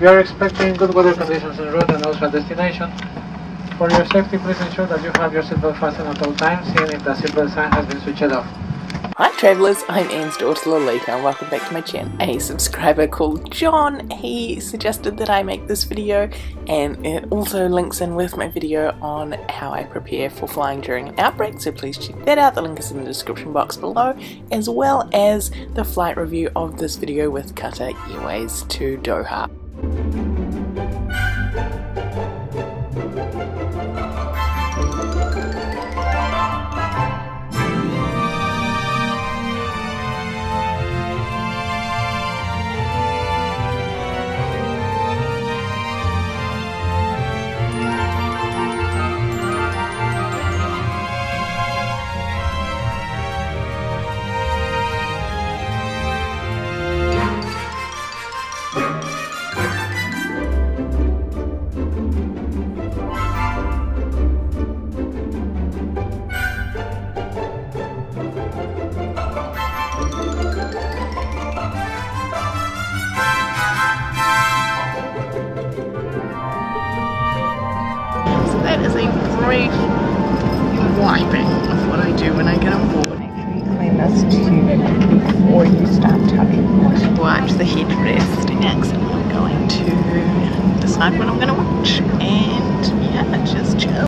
We are expecting good weather conditions en route and also at destination. For your safety, please ensure that you have your seatbelt fastened at all times, seeing if the seatbelt sign has been switched off. Hi travellers, I'm Anne's daughter Lolita and welcome back to my channel. A subscriber called John, he suggested that I make this video, and it also links in with my video on how I prepare for flying during an outbreak, so please check that out. The link is in the description box below, as well as the flight review of this video with Qatar Airways to Doha. That is a great wiping of what I do when I get on board. Make sure you clean this tube before you start tubbing. Watch the headrest. Next, I'm going to decide what I'm going to watch, and yeah, just chill.